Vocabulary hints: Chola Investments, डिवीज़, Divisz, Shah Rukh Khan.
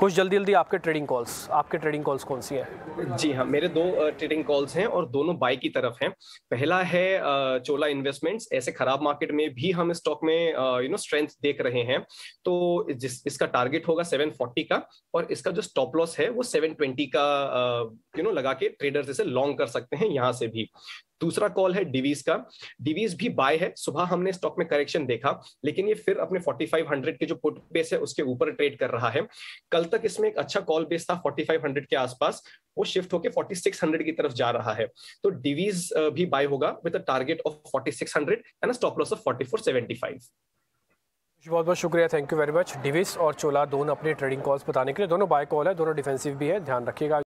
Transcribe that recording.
कुछ जल्दी जल्दी आपके ट्रेडिंग कॉल्स कौन सी है? जी हाँ, मेरे दो ट्रेडिंग कॉल्स हैं और दोनों बाय की तरफ हैं। पहला है चोला इन्वेस्टमेंट्स। ऐसे खराब मार्केट में भी हम स्टॉक में स्ट्रेंथ देख रहे हैं, तो इसका टारगेट होगा 740 का और इसका जो स्टॉप लॉस है वो 720 का लगा के ट्रेडर्स इसे लॉन्ग कर सकते हैं यहाँ से भी। दूसरा कॉल है डिवीज़ का। डिवीज़ भी बाय है। सुबह हमने स्टॉक में करेक्शन देखा, लेकिन ये फिर अपने 4500 के जो पुट बेस है उसके ऊपर ट्रेड कर रहा है। कल तक इसमें एक अच्छा कॉल बेस था 4500 के आसपास, वो शिफ्ट होकर 4600 की तरफ जा रहा है। तो डिवीज़ भी बाय होगा with a target of 4600 and a stop loss of 4475। बहुत बहुत शुक्रिया, thank you very much. Divi's और चोला दोनों अपने ट्रेडिंग कॉल्स बताने के लिए। दोनों बाय कॉल है, दोनों डिफेंसिव भी है, ध्यान रखिएगा।